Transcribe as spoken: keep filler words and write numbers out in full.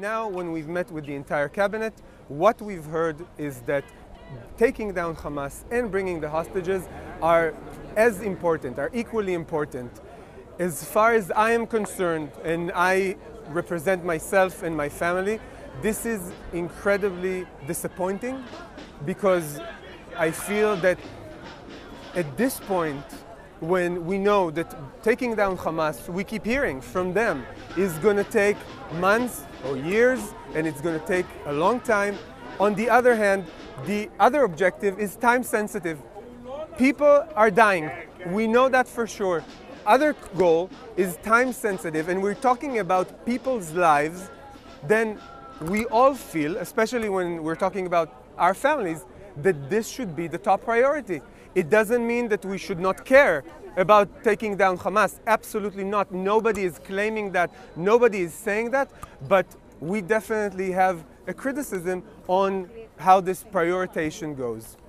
Now, when we've met with the entire cabinet, what we've heard is that taking down Hamas and bringing the hostages are as important, are equally important. As far as I am concerned, and I represent myself and my family, this is incredibly disappointing, because I feel that at this point, when we know that taking down Hamas, we keep hearing from them, is going to take months or years, and it's going to take a long time. On the other hand, the other objective is time sensitive. People are dying. We know that for sure. Other goal is time sensitive, and we're talking about people's lives. Then we all feel, especially when we're talking about our families, that this should be the top priority. It doesn't mean that we should not care about taking down Hamas. Absolutely not. Nobody is claiming that. Nobody is saying that. But we definitely have a criticism on how this prioritization goes.